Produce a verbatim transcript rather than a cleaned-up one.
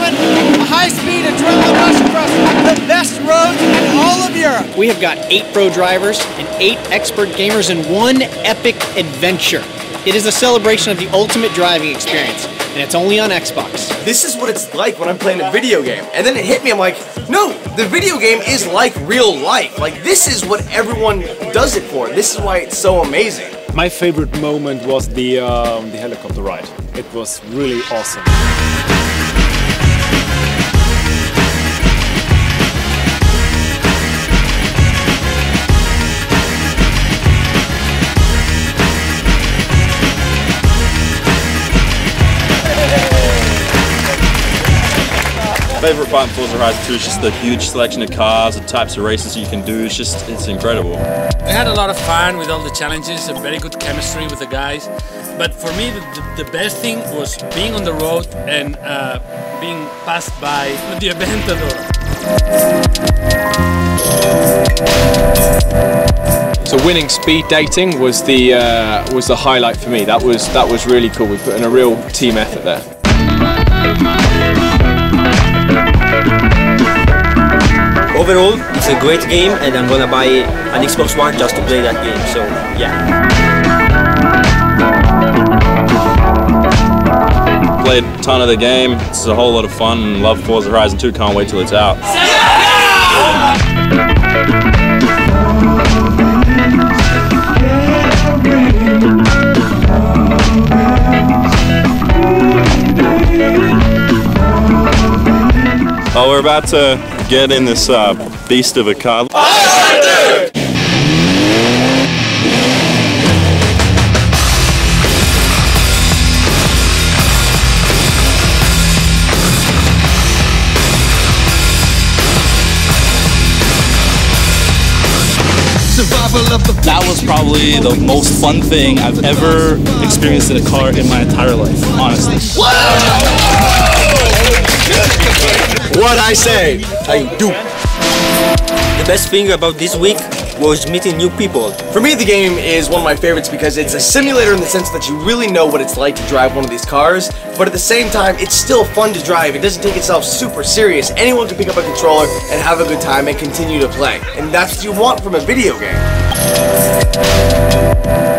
moment, a high-speed adrenaline rush across the best roads in all of Europe. We have got eight pro drivers and eight expert gamers in one epic adventure. It is a celebration of the ultimate driving experience, and it's only on Xbox. This is what it's like when I'm playing a video game, and then it hit me, I'm like, no, the video game is like real life. Like, this is what everyone does it for. This is why it's so amazing. My favorite moment was the, um, the helicopter ride. It was really awesome. My favorite part in Forza Horizon two is just the huge selection of cars and types of races you can do. It's just, it's incredible. I had a lot of fun with all the challenges, a very good chemistry with the guys. But for me, the, the best thing was being on the road and uh, being passed by the Aventador. So winning speed dating was the uh, was the highlight for me. That was that was really cool. We put in a real team effort there. Overall, it's a great game, and I'm gonna buy an Xbox One just to play that game, so yeah. Played a ton of the game, it's a whole lot of fun, and love Forza Horizon two, can't wait till it's out. Oh, we're about to get in this uh, beast of a car. Oh, dude! That was probably the most fun thing I've ever experienced in a car in my entire life, honestly. What I say, I do. The best thing about this week was meeting new people. For me, the game is one of my favorites because it's a simulator in the sense that you really know what it's like to drive one of these cars, but at the same time, it's still fun to drive. It doesn't take itself super serious. Anyone can pick up a controller and have a good time and continue to play. And that's what you want from a video game.